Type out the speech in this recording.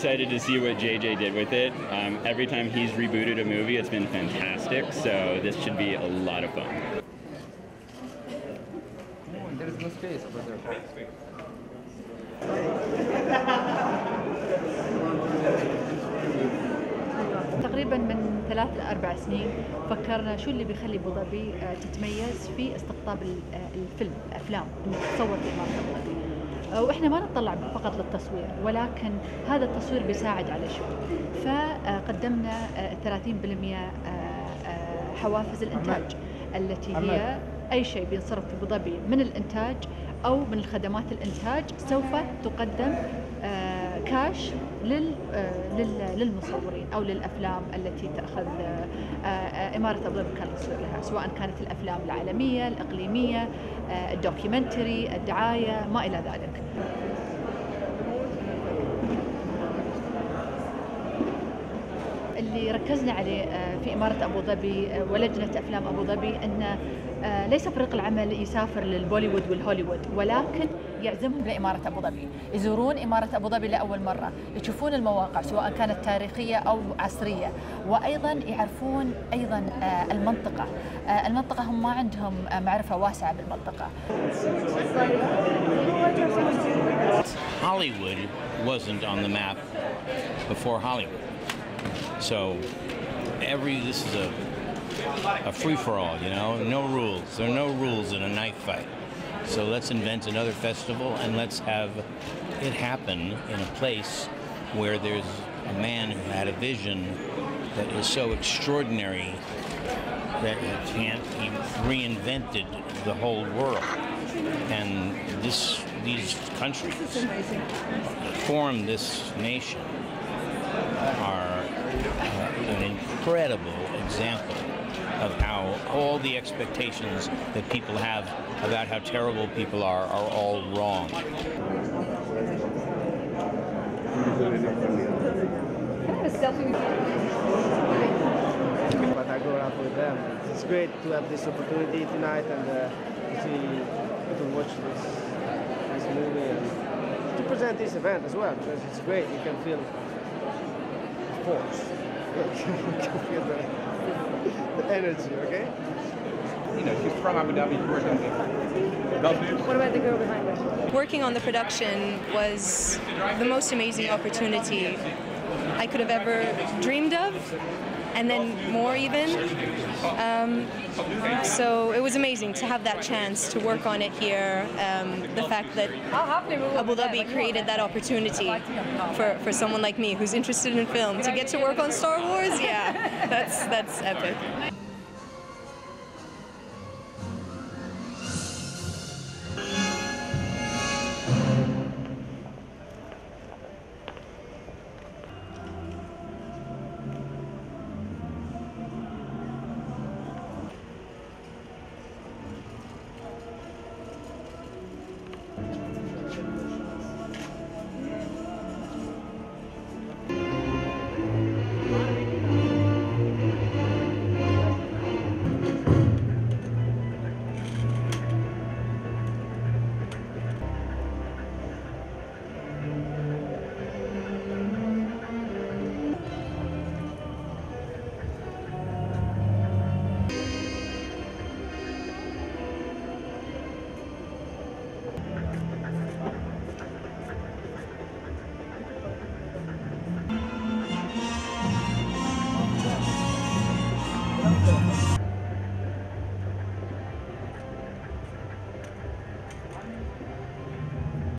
excited to see what JJ did with it. Every time he's rebooted a movie, it's been fantastic, so this should be a lot of fun. There's no space for their تقريبا من 3 ل 4 سنين فكرنا شو اللي بيخلي ابو ظبي تتميز في استقطاب الفيلم، الافلام انه تتصور في امارة ابو ظبي. واحنا ما نتطلع فقط للتصوير، ولكن هذا التصوير بيساعد على شو؟ فقدمنا 30% حوافز الانتاج التي هي اي شيء بينصرف في ابو ظبي من الانتاج او من الخدمات الانتاج سوف تقدم كاش للمصورين او للافلام التي تاخذ اماره ابو ظبي كتصوير لها، سواء كانت الافلام العالميه، الاقليميه، الدوكيومنتري، الدعايه، ما الى ذلك. اللي ركزنا عليه في إمارة أبو ظبي ولجنة أفلام أبو ظبي أن ليس فريق العمل يسافر للبوليوود والهوليوود، ولكن يعزمهم لإمارة أبو ظبي، يزورون إمارة أبو ظبي لأول مرة، يشوفون المواقع سواء كانت تاريخية أو عصرية، وأيضا يعرفون أيضا المنطقة. المنطقة هم ما عندهم معرفة واسعة بالمنطقة. Hollywood wasn't on the map before Hollywood. So this is a free-for-all, you know, no rules. There are no rules in a knife fight. So let's invent another festival and let's have it happen in a place where there's a man who had a vision that is so extraordinary that he reinvented the whole world. And these countries form this nation. Are an incredible example of how all the expectations that people have about how terrible people are all wrong. But I go out with them. It's great to have this opportunity tonight and to watch this movie and to present this event as well, because it's great. You can feel. Of course, you can feel the energy, okay? You know, she's from Abu Dhabi, originally. What about the girl behind us? Working on the production was the most amazing opportunity I could have ever dreamed of, and then more even. So it was amazing to have that chance to work on it here. The fact that Abu Dhabi created that opportunity for someone like me who's interested in film to get to work on Star Wars, yeah, that's epic.